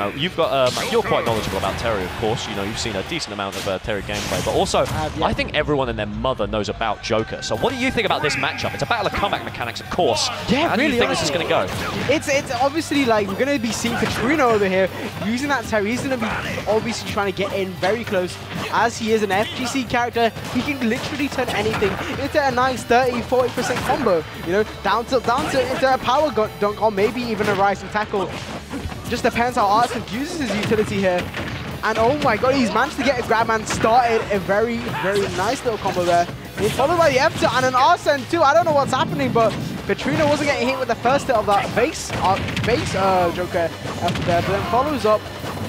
Now, you've got, you're quite knowledgeable about Terry, of course. You know, you've seen a decent amount of Terry gameplay, but also, I think everyone and their mother knows about Joker. So, what do you think about this matchup? It's a battle of comeback mechanics, of course. Yeah, how do you think this is going to go? It's obviously like we're going to be seeing Patrino over here using that Terry. He's going to be obviously trying to get in very close. As he is an FGC character, he can literally turn anything into a nice 30–40% combo. You know, down tilt into a power dunk, or maybe even a rising tackle. Just depends how Arsene uses his utility here. And oh my god, he's managed to get a grab and started a very, very nice little combo there. It's followed by the F tilt and an Arsene too. I don't know what's happening, but Patrino wasn't getting hit with the first hit of that base Joker after there, but then follows up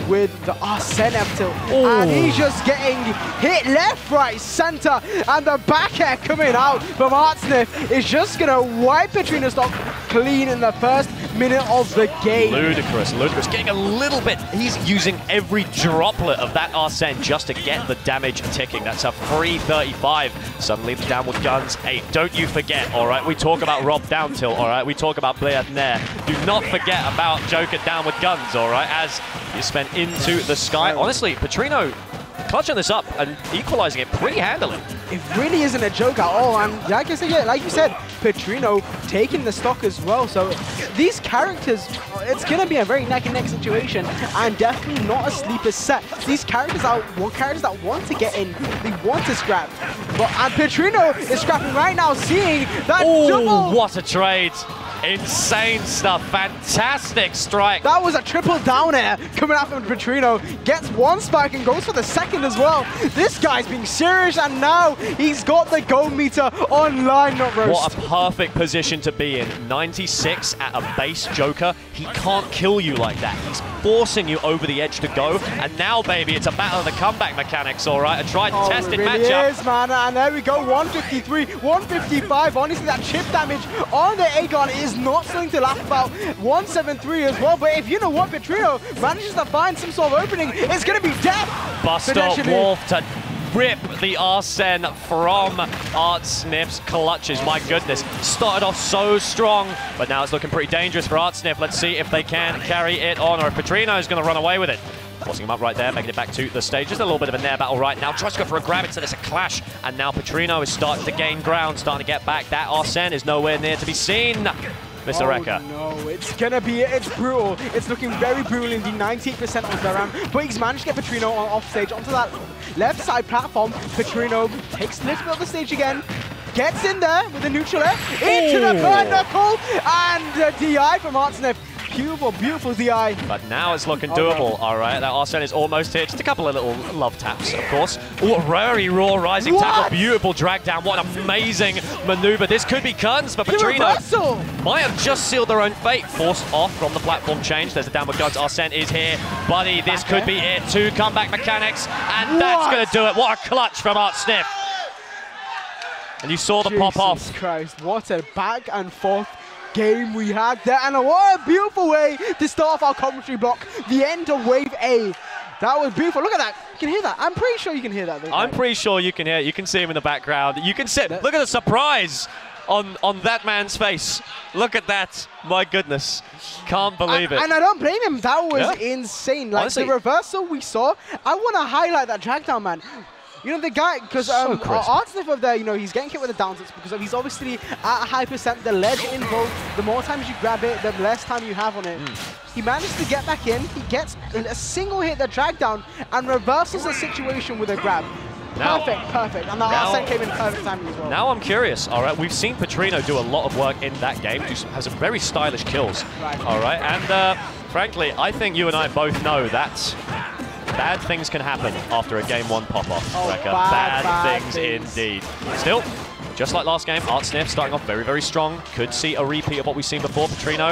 with the Arsene up tilt. And he's just getting hit left, right, center, and the back air coming out from Artsnif is just gonna wipe Patrino's stock clean in the first minute of the game. Ludicrous. Getting a little bit, he's using every droplet of that Arsene just to get the damage ticking. That's a free 35. Suddenly the downward guns. Hey, don't you forget, all right? We talk about Rob down tilt, all right? We talk about Blair Nair. Do not forget about Joker downward guns, all right? As you spend into the sky. Honestly, Patrino clutching this up and equalizing it pretty handily. It really isn't a joke at all, and like I said, yeah, like you said, Patrino taking the stock as well. So these characters, it's gonna be a very neck and neck situation, and definitely not a sleeper set. These characters are characters that want to get in, they want to scrap. But and Patrino is scrapping right now, seeing that double. What a trade! Insane stuff, fantastic strike. That was a triple down air coming out from Patrino. Gets one spike and goes for the second as well. This guy's being serious, and now he's got the gold meter online, not roast. What a perfect position to be in. 96 at a base Joker. He can't kill you like that. He's forcing you over the edge to go. And now, baby, it's a battle of the comeback mechanics, all right? A tried and tested matchup. It is, man. And there we go, 153, 155. Honestly, that chip damage on the air gun is not something to laugh about. 173 as well, but if you know what, Patrino manages to find some sort of opening, it's going to be death. Buster Wolf to rip the Arsene from Artsnif's clutches. My goodness, started off so strong, but now it's looking pretty dangerous for Artsnif. Let's see if they can carry it on, or if Patrino is going to run away with it. Forcing him up right there, making it back to the stage. Just a little bit of a nair battle right now. Tries to go for a grab, instead it's a clash. And now Patrino is starting to gain ground, starting to get back. That Arsene is nowhere near to be seen. Mr. Wrecker. No, it's gonna be, it's brutal. It's looking very brutal in the 98% of the round, but he's managed to get Patrino off stage onto that left side platform. Patrino takes a little bit of the stage again. Gets in there with a neutral F. Into the Burn Knuckle, and the DI from Artsnif. Beautiful, beautiful DI. But now it's looking doable. All right, that Arsene is almost here. Just a couple of little love taps, of course. Oh, very raw rising tackle. Beautiful drag down. What an amazing maneuver. This could be curtains for Patrino. Might have just sealed their own fate. Forced off from the platform change. There's the downward guns. Arsene is here. Buddy, this could be it. Two comeback mechanics, and that's going to do it. What a clutch from Artsnif. And you saw the pop off. Jesus Christ, what a back and forth game we had there, and what a beautiful way to start off our commentary block, the end of Wave A. That was beautiful. Look at that. You can hear that. I'm pretty sure you can hear that. I'm pretty sure you can hear it. You can see him in the background. You can see it. Look at the surprise on that man's face. Look at that. My goodness. Can't believe it. And I don't blame him. That was insane. Like, honestly, the reversal we saw, I want to highlight that drag down, man. You know, the guy, because Artsnif over there, you know, he's getting hit with the down tilts because he's obviously at a high percent. The ledge involved, the more times you grab it, the less time you have on it. He managed to get back in. He gets a single hit, the drag down, and reverses the situation with a grab. Now, perfect. And that Arsene came in perfect timing as well. Now I'm curious, all right? We've seen Patrino do a lot of work in that game. He has some very stylish kills, all right? And frankly, I think you and I both know that bad things can happen after a Game 1 pop-off. Bad things indeed. Still, just like last game, Artsnif starting off very, very strong. Could see a repeat of what we've seen before. Patrino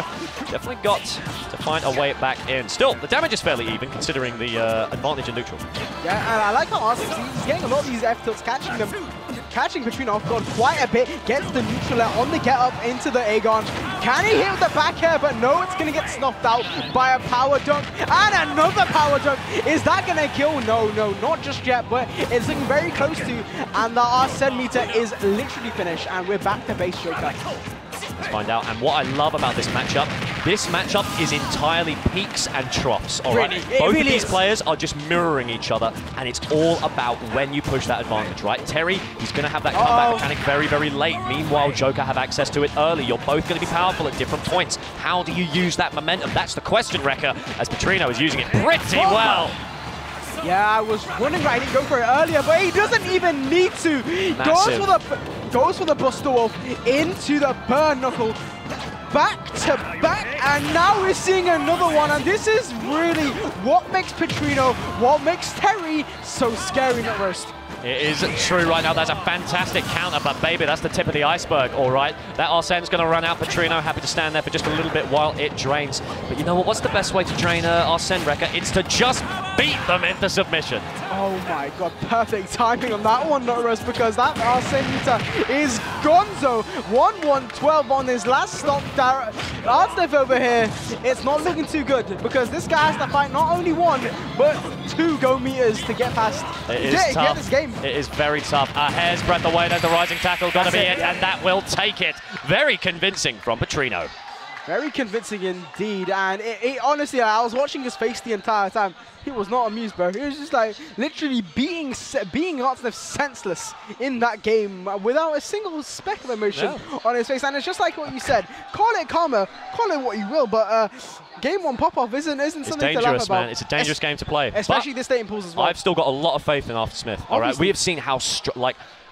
definitely got to find a way back in. Still, the damage is fairly even, considering the advantage in neutral. Yeah, and I like how Artsnif, he's getting a lot of these F-tilts, catching Patrino off guard quite a bit, gets the neutral air on the get-up into the air gun. Can he hit with the back air? But no, it's going to get snuffed out by a power dunk. And another power dunk. Is that going to kill? No, not just yet, but it's looking very close to. And the Arsene meter is literally finished, and we're back to base Joker. Let's find out. And what I love about this matchup This matchup is entirely peaks and troughs, all right? Both of these players are just mirroring each other, and it's all about when you push that advantage, right? Terry, he's going to have that comeback mechanic very, very late. Meanwhile, Joker have access to it early. You're both going to be powerful at different points. How do you use that momentum? That's the question, Wrecker, as Patrino is using it pretty well. Yeah, I was wondering why I didn't go for it earlier, but he doesn't even need to. Goes for the Buster Wolf into the Burn Knuckle. Back to back, and now we're seeing another one, and this is really what makes Patrino, what makes Terry so scary at first. It is true right now. That's a fantastic counter, but baby, that's the tip of the iceberg, all right? That Arsene's going to run out. Patrino happy to stand there for just a little bit while it drains. But you know what? What's the best way to drain Arsene, Wrecker? It's to just beat them into submission. Oh my god, perfect timing on that one, Norris, because that Arsene is gonzo. 1-1-12 on his last stop. Artsnif over here, it's not looking too good, because this guy has to fight not only one, but two go meters to get past. It is tough. Get this game. It is very tough. A hair's breadth away, there's the rising tackle, gonna be it, and that will take it. Very convincing from Patrino. Very convincing indeed, and it honestly, I was watching his face the entire time. He was not amused, bro. He was just like literally being Artsnif senseless in that game without a single speck of emotion on his face. And it's just like what you said. Call it karma, call it what you will, but game one pop-off isn't something to laugh about. It's a dangerous game to play. Especially this day in pools as well. I've still got a lot of faith in Artsnif. All right, we have seen how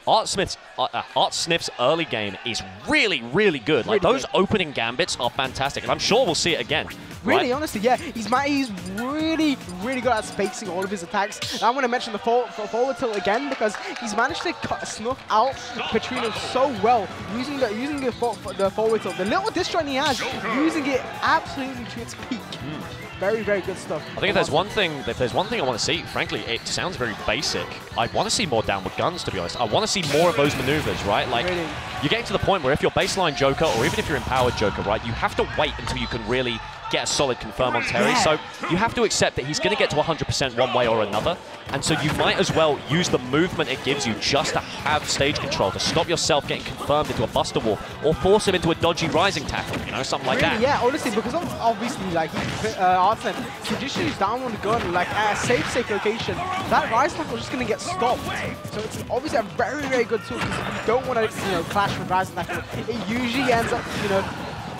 Artsnif's early game is really, really good. Like really those opening gambits are fantastic, and I'm sure we'll see it again. Really, honestly, yeah. He's really, really good at spacing all of his attacks. And I want to mention the forward tilt again, because he's managed to snuff out Patrino so well using the forward tilt. The little diss track he has, using it absolutely to its peak. Very, very good stuff. I think if there's one thing I want to see, frankly, it sounds very basic. I want to see more downward guns, to be honest. I want to see more of those maneuvers, right? Like, you're getting to the point where if you're baseline Joker, or even if you're empowered Joker, right, you have to wait until you can really get a solid confirm on Terry. So you have to accept that he's going to get to 100% one way or another. And so you might as well use the movement it gives you just to have stage control, to stop yourself getting confirmed into a Buster Wolf, or force him into a dodgy rising tackle, you know, something like that. Yeah, honestly, because obviously, like, Arsene can just use downward gun, like, at a safe location. That rising tackle is just going to get stopped. So it's obviously a very, very good tool, because if you don't want to, you know, clash with rising tackle, it usually ends up, you know,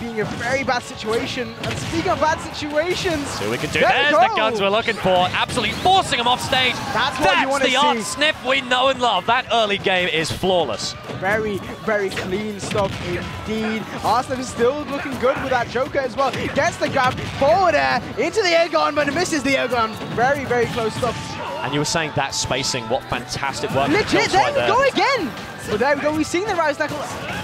being a very bad situation. And speaking of bad situations, so we can do. There's the guns we're looking for. Absolutely forcing him off stage. That's what you want to see. That's the Artsnif we know and love. That early game is flawless. Very, very clean stuff indeed. Artsnif is still looking good with that Joker as well. Gets the grab, forward air, into the air gun, but misses the air gun. Very, very close stuff. And you were saying that spacing, what fantastic work. Legit, there we go again. Well, there we go, we've seen the Rise Knuckle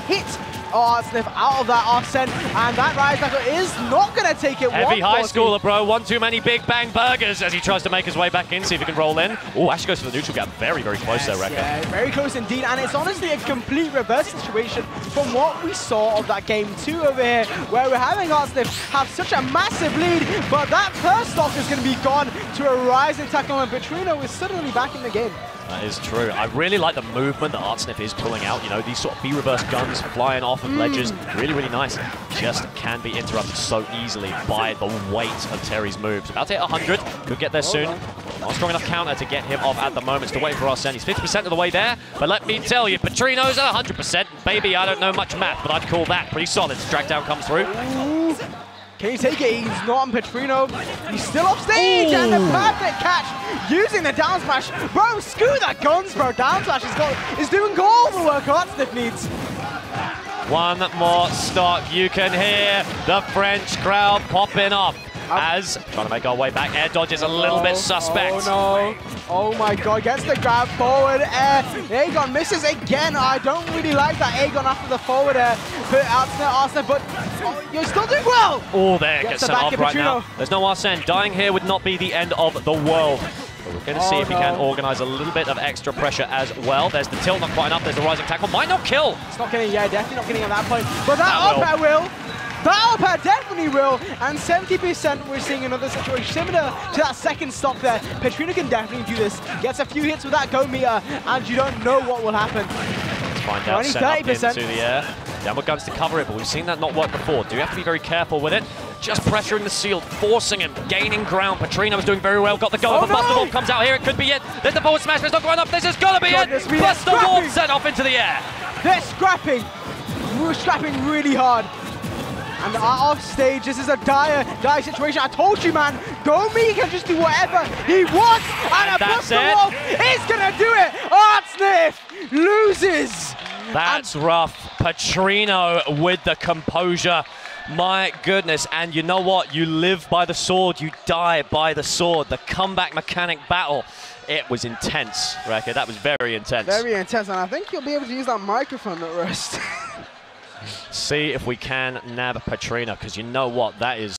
hit Artsnif out of that Arsene, and that Rise Knuckle is not going to take it. Heavy high schooler, bro. One too many Big Bang Burgers as he tries to make his way back in, see if he can roll in. Oh, Ash goes for the neutral gap. Very, very close there, Wrecker. Yeah, very close indeed, and it's honestly a complete reverse situation from what we saw of that game two over here, where we're having Artsnif have such a massive lead, but that first stock is going to be gone to a rising tackle, and Patrino is suddenly back in the game. That is true. I really like the movement that Artsnif is pulling out, you know, these sort of B-reverse guns flying off of ledges. Really, really nice. Just can be interrupted so easily by the weight of Terry's moves. About to hit 100, could get there soon. Not strong enough counter to get him off at the moment. Still waiting for Arsene. He's 50% of the way there, but let me tell you, Patrino's 100%. Baby, I don't know much math, but I'd call that pretty solid. Drag down comes through. Ooh. Can he take it? He's not on Patrino. He's still off stage, and the perfect catch using the down smash. Bro, screw that guns, bro. Down smash is doing all the work Artsnif needs. One more stock. You can hear the French crowd popping off as trying to make our way back. Air dodge is a little bit suspect. Oh no. Oh my god, gets the grab, forward air. Air gun misses again. I don't really like that air gun after the forward air. Put out to Arsene, but you're still doing well. Oh, there gets sent off right now. There's no Arsene. Dying here would not be the end of the world. But we're going to see if he can organise a little bit of extra pressure as well. There's the tilt, not quite enough. There's the rising tackle. Might not kill. It's not getting, yeah, definitely not getting at that point. But that up air will. That up air definitely will, and 70% we're seeing another situation similar to that second stop there. Patrino can definitely do this. Gets a few hits with that go meter, and you don't know what will happen. Let's find out. 30% into the air. Downward guns to cover it, but we've seen that not work before. Do you have to be very careful with it? just pressuring the shield, forcing him, gaining ground. Patrino was doing very well, got the goal, but Buster Wolf comes out here, it could be it. There's the forward smash, but it's not going up, this is gonna be it! Buster Wolf sent off into the air. They're scrapping. We're scrapping really hard. And off stage, this is a dire situation. I told you, man, Gomi can just do whatever he wants, and Buster Wolf is gonna do it! Artsnif loses! That's rough. Patrino with the composure. My goodness, and you know what? You live by the sword, you die by the sword. The comeback mechanic battle. It was intense, Reka. That was very intense. Very intense, and I think you'll be able to use that microphone at rest. See if we can nab Patrino, because you know what? That is